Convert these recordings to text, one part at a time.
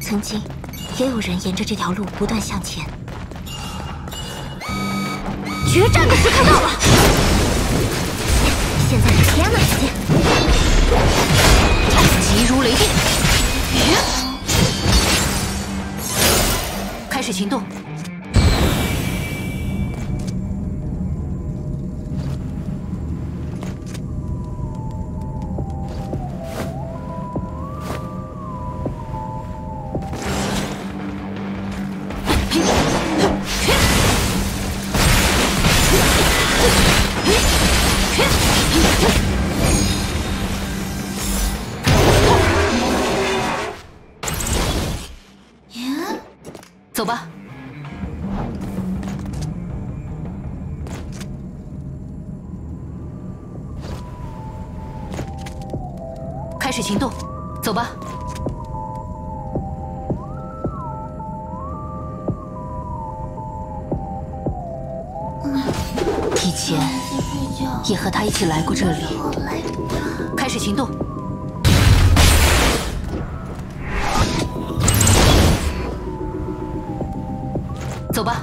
曾经，也有人沿着这条路不断向前。决战的时刻到了，现在是天了已经。急如雷电，开始行动。 走吧。 开始行动，走吧。以前也和他一起来过这里。开始行动。 走吧。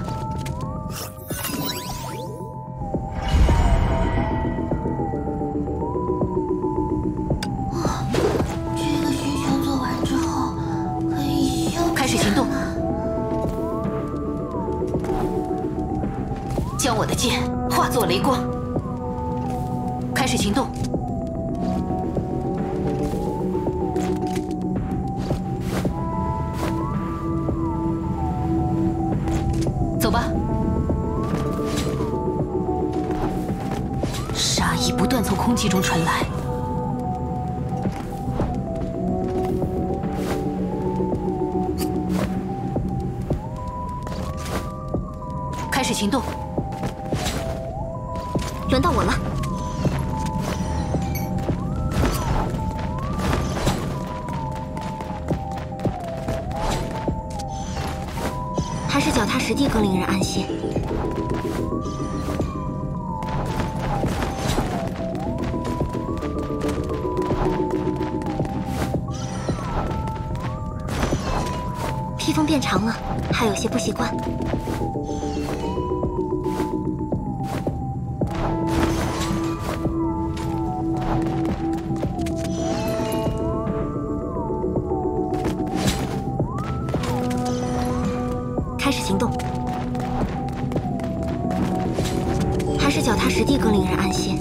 这个寻凶做完之后，可以开始行动。将我的剑化作雷光，开始行动。 空气中传来，开始行动，轮到我了。还是脚踏实地更令人安心。 披风变长了，还有些不习惯。开始行动，还是脚踏实地更令人安心。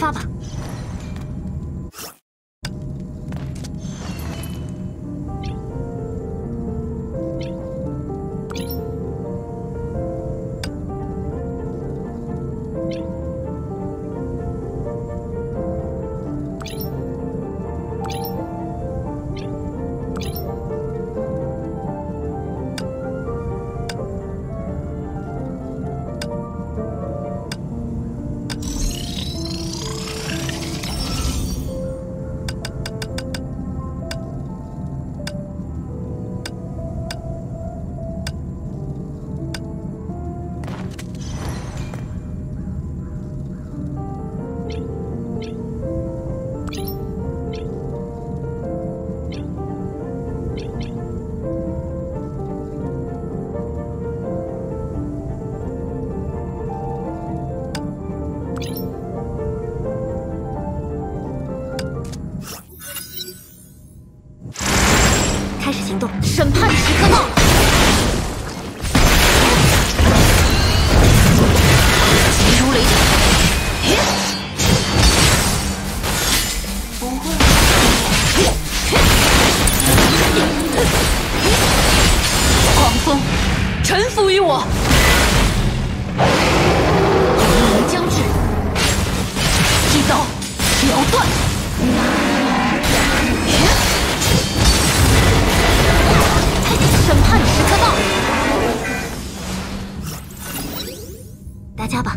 发吧。 审判时刻到了！急如雷霆，狂风，臣服于我！黎明将至，一刀秒断！ 审判时刻到，大家吧。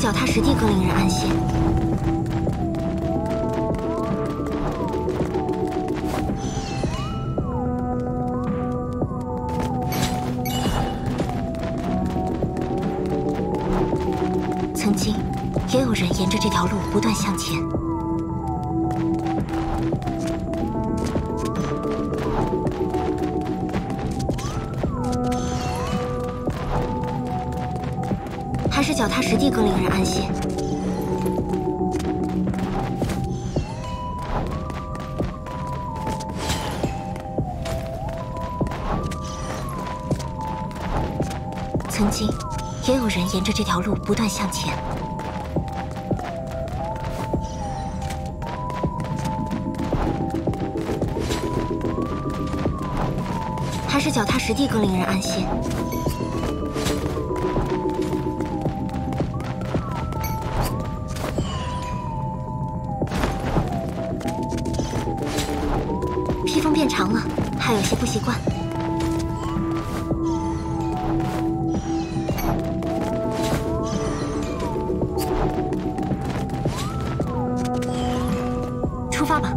脚踏实地更令人安心。曾经，也有人沿着这条路不断向前。还是脚踏实地更令人安心。曾经，也有人沿着这条路不断向前。还是脚踏实地更令人安心。 变长了，还有些不习惯。出发吧。